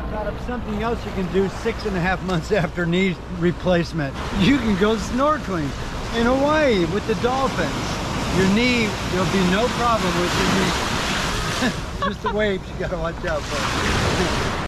I thought of something else you can do 6.5 months after knee replacement. You can go snorkeling in Hawaii with the dolphins. Your knee, there'll be no problem with your knee. Just the waves you gotta watch out for.